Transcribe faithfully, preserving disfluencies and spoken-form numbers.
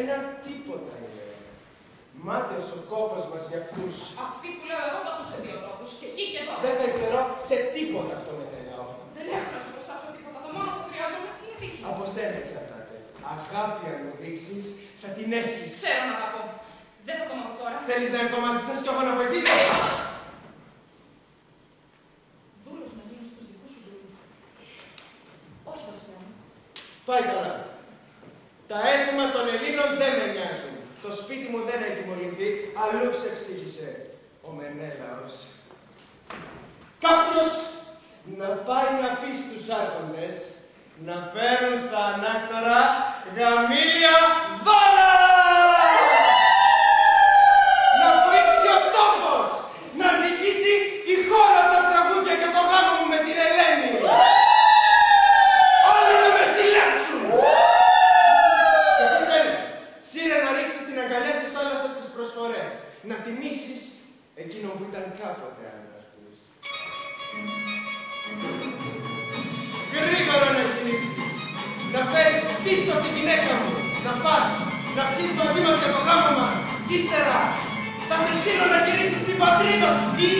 Ένα τίποτα είναι. Μάταιος ο κόπος μας για αυτούς. Αυτοί που λέω εγώ πατούν σε δύο τόπους, και εκεί και εδώ. Δεν θα υστερώ σε τίποτα από το μετελαιό. Δεν έχω να σου προστάσω τίποτα, το μόνο που χρειάζομαι είναι τύχη. Από σένα εξαρτάται. Αγάπη αν μου δείξεις, θα την έχεις. Ξέρω να τα πω. Δεν θα το μάθω τώρα. Θέλεις να έρθω μαζί σας κι εγώ να βοηθήσω. Δούλος να γίνεις τους δικούς σου δούλους. Όχι βασιλιά μου. Πάει καλά. Τα έθιμα των Ελλήνων δεν με νοιάζουν. Το σπίτι μου δεν έχει μολυνθεί, αλλού ξεψύχησε ο Μενέλαος. Κάποιος να πάει να πει στους άρχοντες να φέρουν στα ανάκτορα γαμήλια δώρα! Να βοήξει ο τόπος, να νικήσει η χώρα από τα τραγούδια και το γάμο μου με την Ελένη! Όλοι να με συλλέψουν! Και σας έλεγα, σύρε να ρίξεις την αγκαλιά της θάλασσας στις προσφορές, να τιμήσεις εκείνο που ήταν κάποτε άντρας της. Γρήγορα να γυρίσεις, να φέρεις πίσω τη γυναίκα μου, να πας, να πιείς μαζί μας για το γάμο μας, κι ύστερα θα σε στείλω να γυρίσεις στην πατρίδα σου ή...